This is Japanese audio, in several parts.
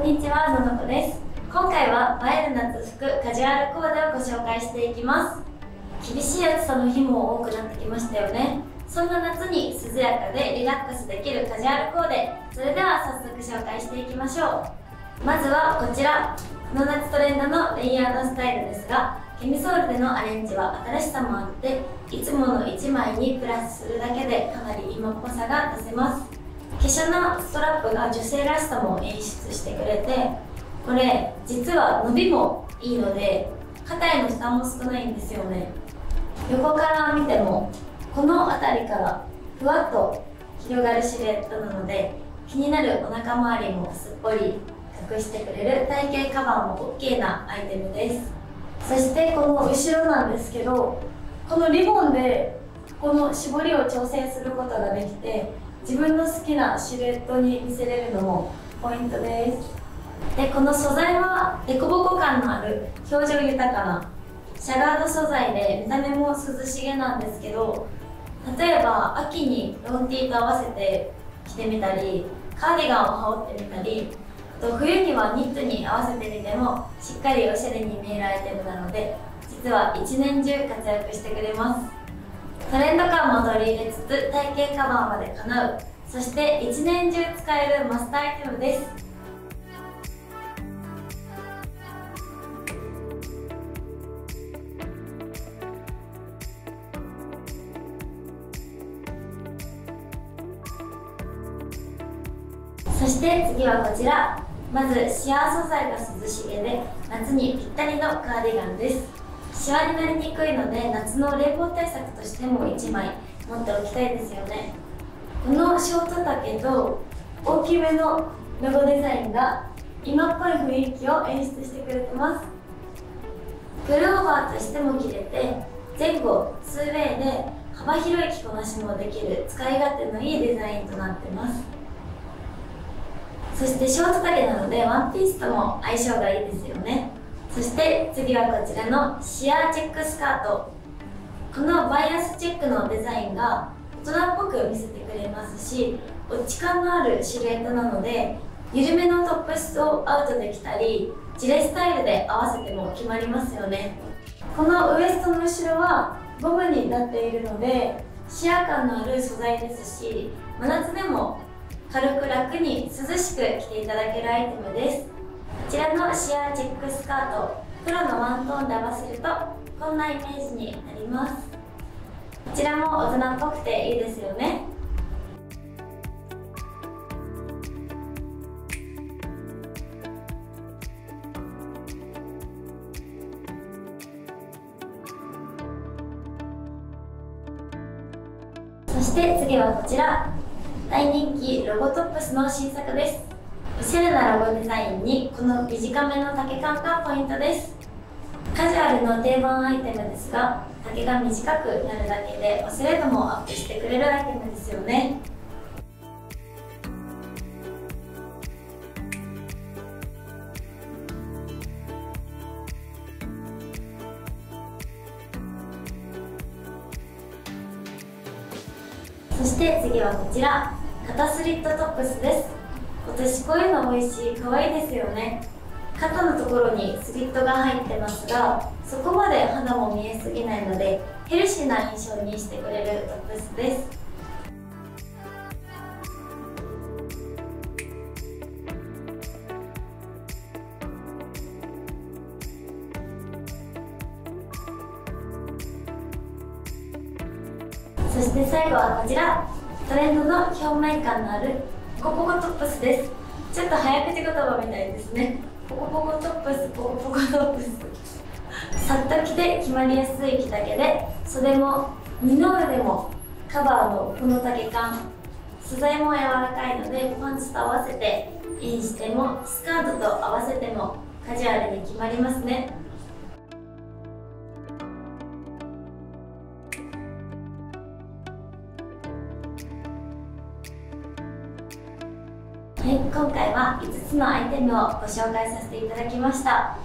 こんにちは、ののこです。今回は映える夏服カジュアルコーデをご紹介していきます。厳しい暑さの日も多くなってきましたよね。そんな夏に涼やかでリラックスできるカジュアルコーデ、それでは早速紹介していきましょう。まずはこちら、この夏トレンドのレイヤードスタイルですが、キャミソールでのアレンジは新しさもあって、いつもの1枚にプラスするだけでかなり今っぽさが出せます。華奢なストラップが女性らしさも演出してくれて、これ実は伸びもいいので肩への負担も少ないんですよね。横から見てもこの辺りからふわっと広がるシルエットなので、気になるお腹周りもすっぽり隠してくれる体型カバーも OK なアイテムです。そしてこの後ろなんですけど、このリボンでこの絞りを調整することができて、自分の好きなシルエットに見せれるのもポイントです。でこの素材は凸凹感のある表情豊かなシャガード素材で、見た目も涼しげなんですけど、例えば秋にロンティーと合わせて着てみたり、カーディガンを羽織ってみたり、あと冬にはニットに合わせてみてもしっかりおしゃれに見えるアイテムなので、実は一年中活躍してくれます。トレンド感も取り入れつつ体型カバーまで叶う、そして一年中使えるマスターアイテムです。そして次はこちら、まずシワ素材が涼しげで夏にぴったりのカーディガンです。シワになりにくいので夏の冷房対策としても1枚持っておきたいですよね。このショート丈と大きめのロゴデザインが今っぽい雰囲気を演出してくれてます。プルオーバーとしても着れて、前後2ウェイで幅広い着こなしもできる使い勝手のいいデザインとなってます。そしてショート丈なのでワンピースとも相性がいいですよね。そして次はこちらのシアーチェックスカート。このバイアスチェックのデザインが大人っぽく見せてくれますし、落ち感のあるシルエットなので緩めのトップスをアウトできたり、ジレスタイルで合わせても決まりますよね。このウエストの後ろはゴムになっているのでシア感のある素材ですし、真夏でも軽く楽に涼しく着ていただけるアイテムです。こちらのシアーチェックスカート、黒のワントーンで合わせるとこんなイメージになります。こちらも大人っぽくていいですよね。そして次はこちら、大人気ロゴトップスの新作です。おしゃれなロゴデザインにこの短めの丈感がポイントです。カジュアルの定番アイテムですが、丈が短くなるだけでおしゃれ度もアップしてくれるアイテムですよね。そして次はこちら、肩スリットトップスです。私こういうの多いし可愛いですよね。肩のところにスリットが入ってますが、そこまで肌も見えすぎないのでヘルシーな印象にしてくれるトップスです。そして最後はこちら、トレンドの表面感のあるポコポコトップスです。ちょっと早口言葉みたいですね。ポコポコトップス、ポコポコトップス。さっと着て決まりやすい着丈で、袖も二の腕もカバーのこの丈感、素材も柔らかいのでパンツと合わせてインしてもスカートと合わせてもカジュアルに決まりますね。はい、今回は5つのアイテムをご紹介させていただきました。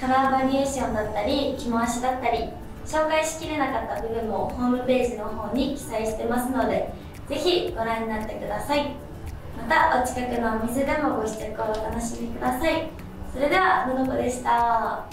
カラーバリエーションだったり着回しだったり、紹介しきれなかった部分もホームページの方に記載してますので、是非ご覧になってください。またお近くのお水でもご試着をお楽しみください。それでは、ののこでした。